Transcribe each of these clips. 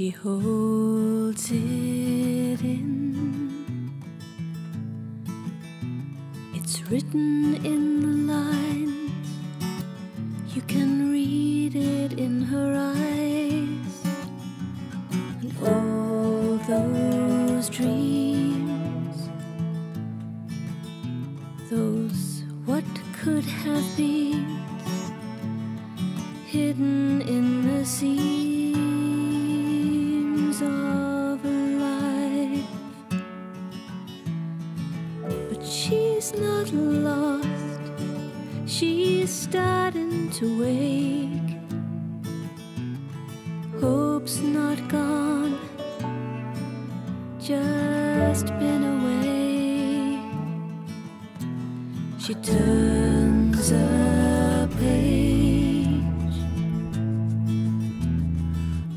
she holds it in. It's written in the lines, you can read it in her eyes. And all those dreams, those what could have been, hidden in the seams of her life. But she's not lost, she's starting to wake. Hope's not gone, just been away. She turns a page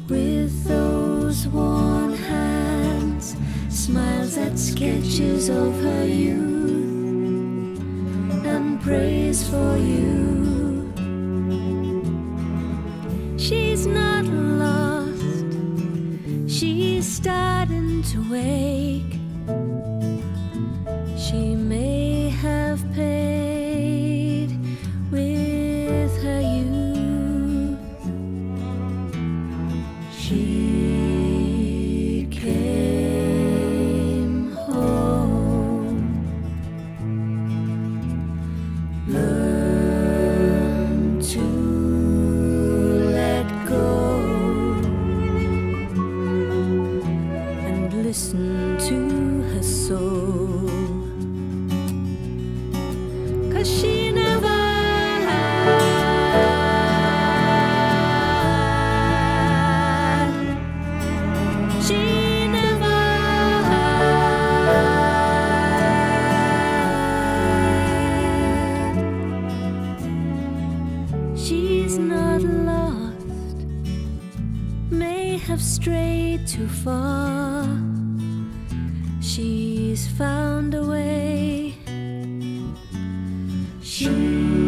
with those worn hands, smiles at sketches of her youth, and prays for you. She's not lost, she's starting to wake. She may have paid with her youth. She came home, learned to let go, and listen to her soul, 'cause she never She's not lost, may have strayed too far. She's found a way. She